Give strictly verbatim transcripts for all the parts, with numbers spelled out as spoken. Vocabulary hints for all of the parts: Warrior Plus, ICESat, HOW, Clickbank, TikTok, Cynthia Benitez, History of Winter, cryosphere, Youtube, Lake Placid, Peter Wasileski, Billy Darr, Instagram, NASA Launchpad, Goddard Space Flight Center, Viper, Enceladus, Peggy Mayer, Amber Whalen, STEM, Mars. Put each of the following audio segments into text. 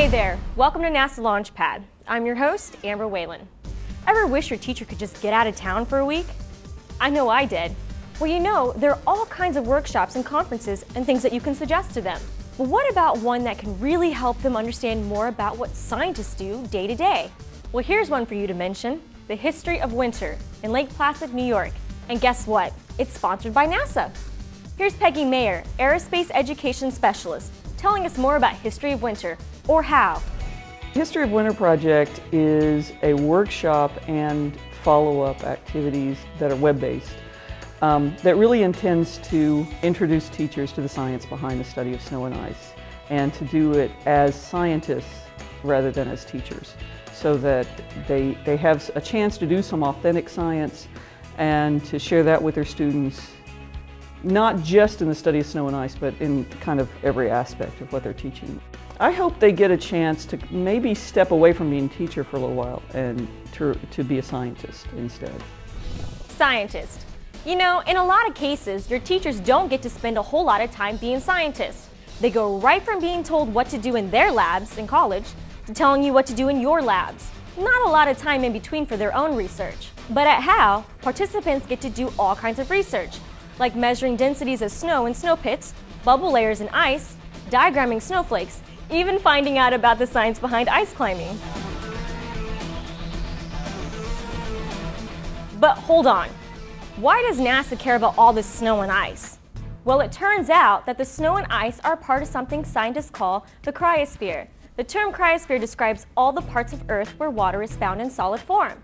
Hey there, welcome to NASA Launchpad. I'm your host, Amber Whalen. Ever wish your teacher could just get out of town for a week? I know I did. Well, you know, there are all kinds of workshops and conferences and things that you can suggest to them. But what about one that can really help them understand more about what scientists do day to day? Well, here's one for you to mention, The History of Winter in Lake Placid, New York. And guess what? It's sponsored by NASA. Here's Peggy Mayer, Aerospace Education Specialist, telling us more about History of Winter, or HOW. The History of Winter project is a workshop and follow-up activities that are web-based um, that really intends to introduce teachers to the science behind the study of snow and ice, and to do it as scientists rather than as teachers, so that they, they have a chance to do some authentic science and to share that with their students, not just in the study of snow and ice, but in kind of every aspect of what they're teaching. I hope they get a chance to maybe step away from being a teacher for a little while and to, to be a scientist instead. Scientist. You know, in a lot of cases, your teachers don't get to spend a whole lot of time being scientists. They go right from being told what to do in their labs in college to telling you what to do in your labs. Not a lot of time in between for their own research. But at HOW, participants get to do all kinds of research, like measuring densities of snow in snow pits, bubble layers in ice, diagramming snowflakes, even finding out about the science behind ice climbing. But hold on, why does NASA care about all this snow and ice? Well, it turns out that the snow and ice are part of something scientists call the cryosphere. The term cryosphere describes all the parts of Earth where water is found in solid form.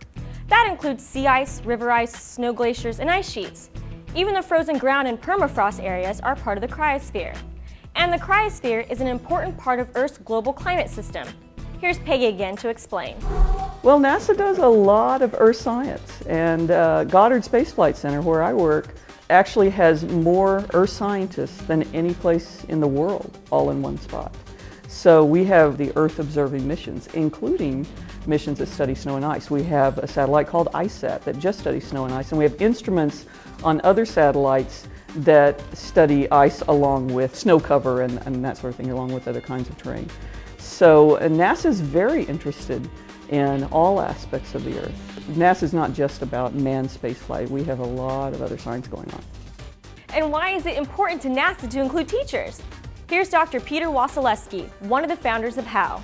That includes sea ice, river ice, snow glaciers, and ice sheets. Even the frozen ground and permafrost areas are part of the cryosphere. And the cryosphere is an important part of Earth's global climate system. Here's Peggy again to explain. Well, NASA does a lot of Earth science, and uh, Goddard Space Flight Center, where I work, actually has more Earth scientists than any place in the world, all in one spot. So we have the Earth observing missions, including missions that study snow and ice. We have a satellite called ICESat that just studies snow and ice, and we have instruments on other satellites that study ice along with snow cover and, and that sort of thing, along with other kinds of terrain. So NASA's very interested in all aspects of the Earth. NASA's not just about manned spaceflight. We have a lot of other science going on. And why is it important to NASA to include teachers? Here's Doctor Peter Wasileski, one of the founders of HOW.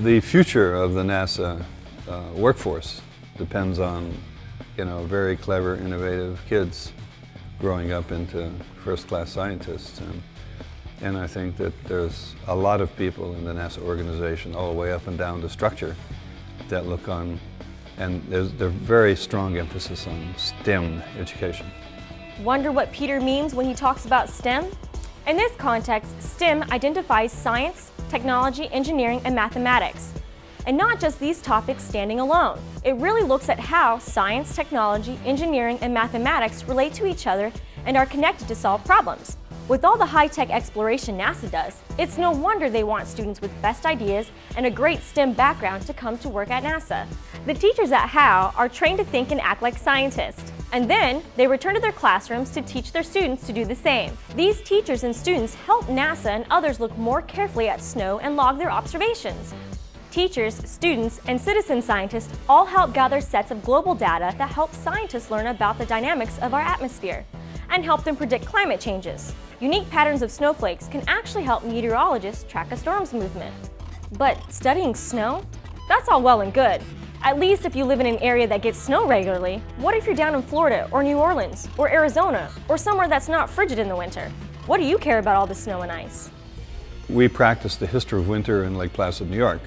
The future of the NASA uh, workforce depends on, you know, very clever, innovative kids growing up into first-class scientists. And, and I think that there's a lot of people in the NASA organization, all the way up and down the structure, that look on, and there's a very strong emphasis on STEM education. Wonder what Peter means when he talks about STEM? In this context, STEM identifies science, technology, engineering, and mathematics. And not just these topics standing alone. It really looks at how science, technology, engineering, and mathematics relate to each other and are connected to solve problems. With all the high-tech exploration NASA does, it's no wonder they want students with best ideas and a great STEM background to come to work at NASA. The teachers at HOW are trained to think and act like scientists. And then they return to their classrooms to teach their students to do the same. These teachers and students help NASA and others look more carefully at snow and log their observations. Teachers, students, and citizen scientists all help gather sets of global data that help scientists learn about the dynamics of our atmosphere and help them predict climate changes. Unique patterns of snowflakes can actually help meteorologists track a storm's movement. But studying snow? That's all well and good. At least if you live in an area that gets snow regularly. What if you're down in Florida or New Orleans or Arizona or somewhere that's not frigid in the winter? What do you care about all the snow and ice? We practice the History of Winter in Lake Placid, New York,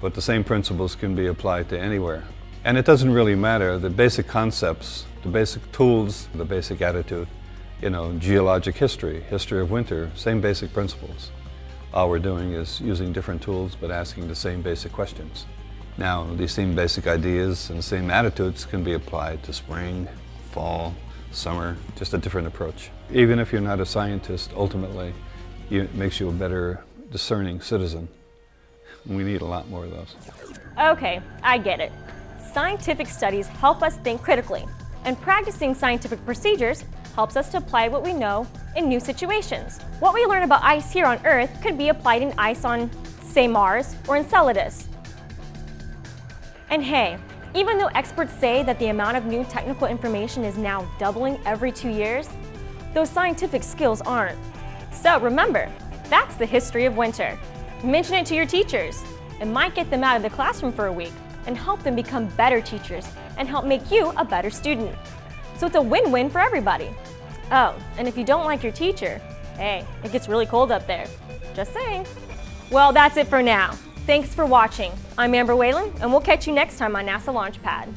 but the same principles can be applied to anywhere. And it doesn't really matter. The basic concepts, the basic tools, the basic attitude, you know, geologic history, history of winter, same basic principles. All we're doing is using different tools but asking the same basic questions. Now, these same basic ideas and same attitudes can be applied to spring, fall, summer, just a different approach. Even if you're not a scientist, ultimately, it makes you a better discerning citizen. We need a lot more of those. Okay, I get it. Scientific studies help us think critically, and practicing scientific procedures helps us to apply what we know in new situations. What we learn about ice here on Earth could be applied in ice on say Mars or Enceladus. And hey, even though experts say that the amount of new technical information is now doubling every two years, those scientific skills aren't. So remember, that's the history of winter. Mention it to your teachers. It might get them out of the classroom for a week and help them become better teachers and help make you a better student. So it's a win-win for everybody. Oh, and if you don't like your teacher, hey, it gets really cold up there. Just saying. Well, that's it for now. Thanks for watching. I'm Amber Whalen, and we'll catch you next time on NASA Launchpad.